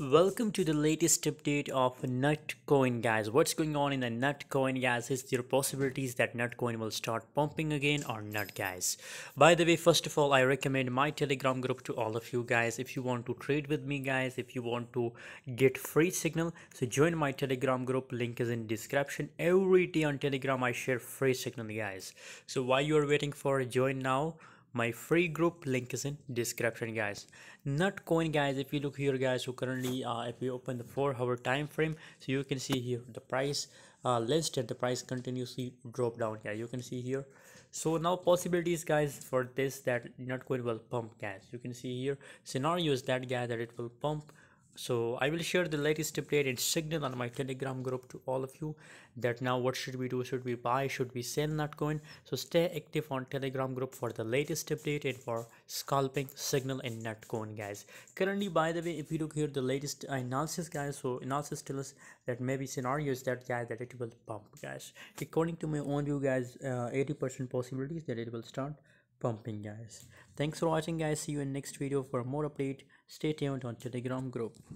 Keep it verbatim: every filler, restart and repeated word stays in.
Welcome to the latest update of Notcoin, guys. What's going on in the Notcoin, guys? Is there possibilities that Notcoin will start pumping again or not, guys? By the way, first of all, I recommend my Telegram group to all of you guys. If you want to trade with me, guys, if you want to get free signal, so join my Telegram group. Link is in description. Every day on Telegram I share free signal, guys. So while you are waiting for, join now. My free group link is in description, guys. Notcoin, guys, if you look here, guys, so currently uh, if you open the four hour time frame, so you can see here the price uh, listed, the price continuously drop down here, you can see here. So now possibilities, guys, for this that Notcoin will pump, guys. You can see here scenarios that, guys, that it will pump. So I will share the latest update and signal on my Telegram group to all of you that now what should we do, should we buy, should we sell Notcoin. So stay active on Telegram group for the latest update and for scalping signal in Notcoin, guys. Currently, by the way, if you look here the latest analysis, guys, so analysis tells us that maybe scenarios that, guys, that it will pump, guys. According to my own view, guys, eighty percent uh, possibilities that it will start pumping, guys. Thanks for watching, guys. See you in next video for more update. Stay tuned on Telegram group.